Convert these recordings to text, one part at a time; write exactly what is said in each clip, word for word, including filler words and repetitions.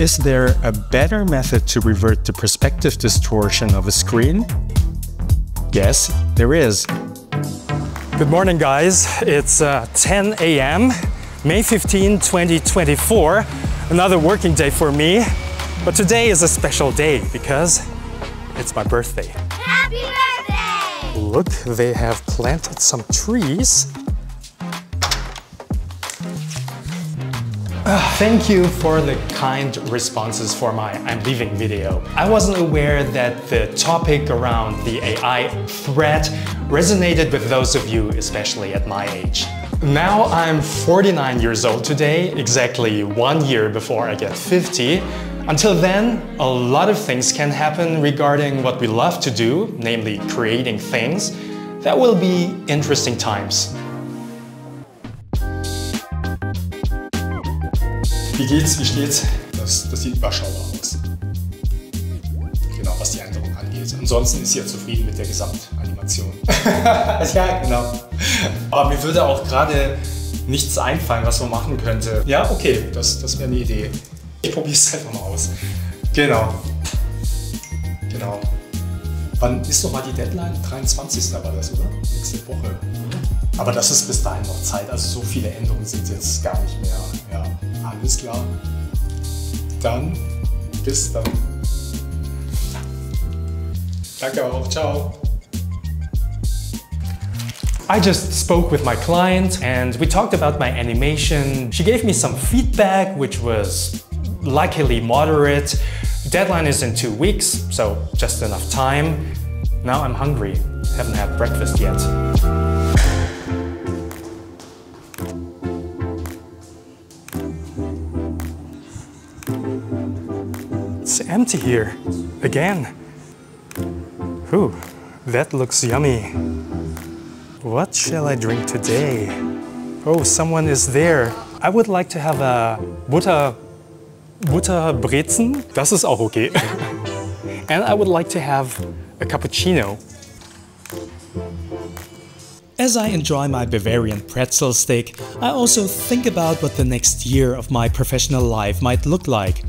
Is there a better method to revert the perspective distortion of a screen? Yes, there is. Good morning, guys. It's uh, ten A M, May fifteenth, twenty twenty-four. Another working day for me. But today is a special day because it's my birthday. Happy birthday! Look, they have planted some trees. Thank you for the kind responses for my I'm leaving video. I wasn't aware that the topic around the A I threat resonated with those of you, especially at my age. Now I'm forty-nine years old today, exactly one year before I get fifty. Until then, a lot of things can happen regarding what we love to do, namely creating things. That will be interesting times. Wie geht's? Wie steht's? Das, das sieht überschaubar aus. Genau, was die Änderung angeht. Ansonsten ist sie ja zufrieden mit der Gesamtanimation. Ja, genau. Aber mir würde auch gerade nichts einfallen, was man machen könnte. Ja, okay, das, das wäre eine Idee. Ich probiere es einfach mal aus. Genau. Genau. Wann ist nochmal die Deadline? dreiundzwanzigsten war das, oder? Nächste Woche. Aber das ist bis dahin noch Zeit, also so viele Änderungen sind jetzt gar nicht mehr. Ja, alles klar. Dann, bis dann. Danke auch, ciao. I just spoke with my client and we talked about my animation. She gave me some feedback, which was luckily moderate. Deadline is in two weeks, so just enough time. Now I'm hungry, haven't had breakfast yet. It's empty here, again. Ooh, that looks yummy. What shall I drink today? Oh, someone is there. I would like to have a butter, Butterbrezen. Das ist auch okay. And I would like to have a cappuccino. As I enjoy my Bavarian pretzel stick, I also think about what the next year of my professional life might look like.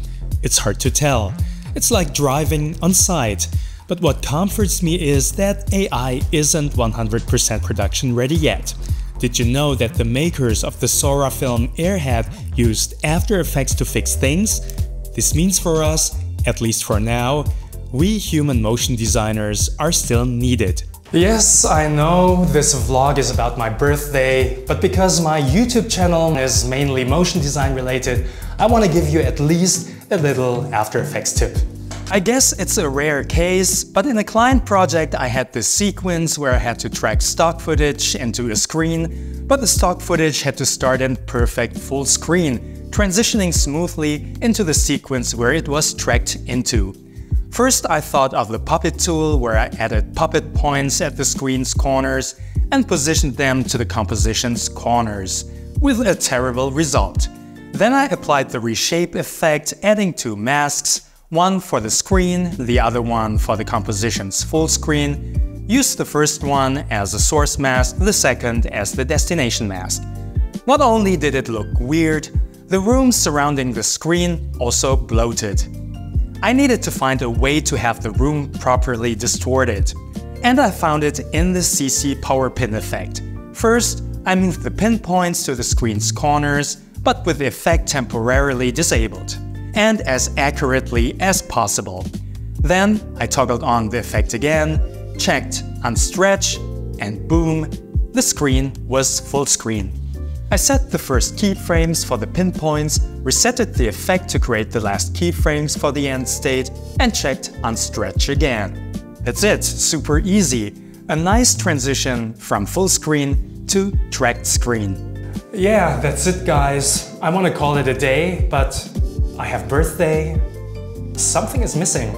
It's hard to tell. It's like driving on site. But what comforts me is that A I isn't one hundred percent production ready yet. Did you know that the makers of the Sora film Airhead used After Effects to fix things? This means for us, at least for now, we human motion designers are still needed. Yes, I know this vlog is about my birthday, but because my YouTube channel is mainly motion design related, I want to give you at least a little After Effects tip. I guess it's a rare case, but in a client project I had this sequence where I had to track stock footage into a screen, but the stock footage had to start in perfect full screen, transitioning smoothly into the sequence where it was tracked into. First, I thought of the puppet tool where I added puppet points at the screen's corners and positioned them to the composition's corners, with a terrible result. Then I applied the reshape effect, adding two masks, one for the screen, the other one for the composition's full screen. Used the first one as a source mask, the second as the destination mask. Not only did it look weird, the room surrounding the screen also bloated. I needed to find a way to have the room properly distorted. And I found it in the C C power pin effect. First, I moved the pinpoints to the screen's corners, but with the effect temporarily disabled, and as accurately as possible. Then I toggled on the effect again, checked unstretch, and boom, the screen was full screen. I set the first keyframes for the pinpoints, resetted the effect to create the last keyframes for the end state, and checked unstretch again. That's it, super easy. A nice transition from full screen to tracked screen. Yeah, that's it, guys. I want to call it a day, but I have birthday. Something is missing.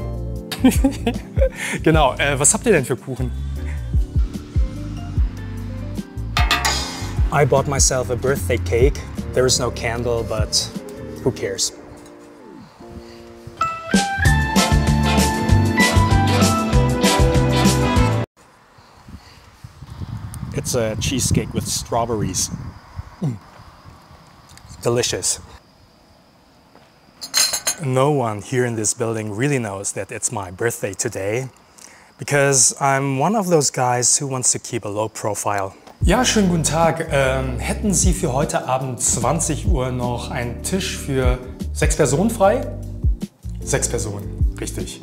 Genau, äh, was habt ihr denn für Kuchen? I bought myself a birthday cake. There is no candle, but who cares? It's a cheesecake with strawberries. Mm. Delicious. no one here in this building really knows that it's my birthday today, because I'm one of those guys who wants to keep a low profile. Ja, schönen guten Tag. Ähm, hätten Sie für heute Abend zwanzig Uhr noch einen Tisch für sechs Personen frei? Sechs Personen, richtig.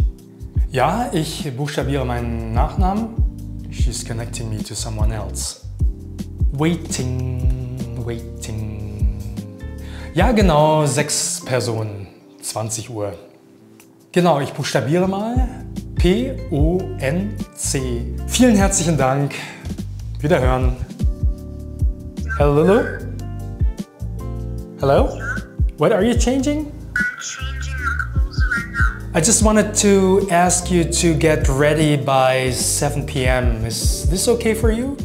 Ja, ich buchstabiere meinen Nachnamen. She's connecting me to someone else. Waiting, waiting. Ja, genau, sechs Personen, zwanzig Uhr. Genau, ich buchstabiere mal. P O N C. Vielen herzlichen Dank. Wiederhören. Hello? Hello? What are you changing? I'm changing my clothes right now. I just wanted to ask you to get ready by seven p m Is this okay for you?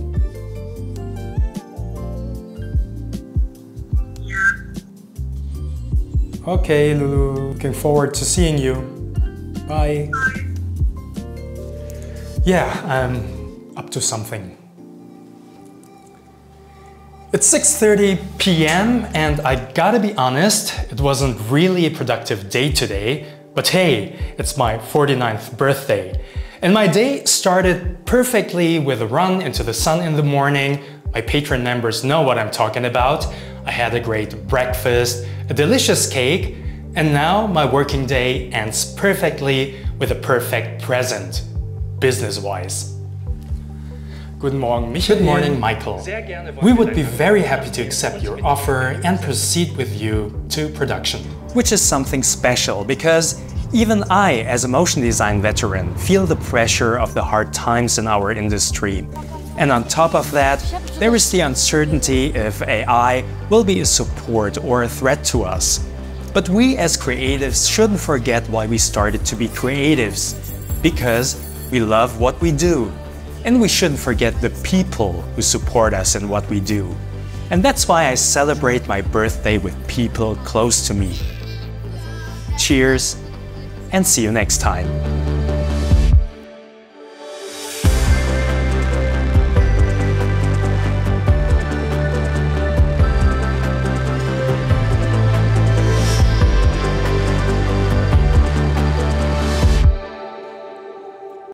Yeah. Okay, Lulu. Looking forward to seeing you. Bye. Bye. Yeah, I'm up to something. It's six thirty p m and I gotta be honest, it wasn't really a productive day today, but hey, it's my forty-ninth birthday. And my day started perfectly with a run into the sun in the morning. My Patreon members know what I'm talking about. I had a great breakfast, a delicious cake, and now my working day ends perfectly with a perfect present, business-wise. Good morning, Michael. Good morning, Michael. We would be very happy to accept your offer and proceed with you to production. Which is something special, because even I, as a motion design veteran, feel the pressure of the hard times in our industry. And on top of that, there is the uncertainty if A I will be a support or a threat to us. But we as creatives shouldn't forget why we started to be creatives, because we love what we do. And we shouldn't forget the people who support us in what we do. And that's why I celebrate my birthday with people close to me. Cheers, and see you next time.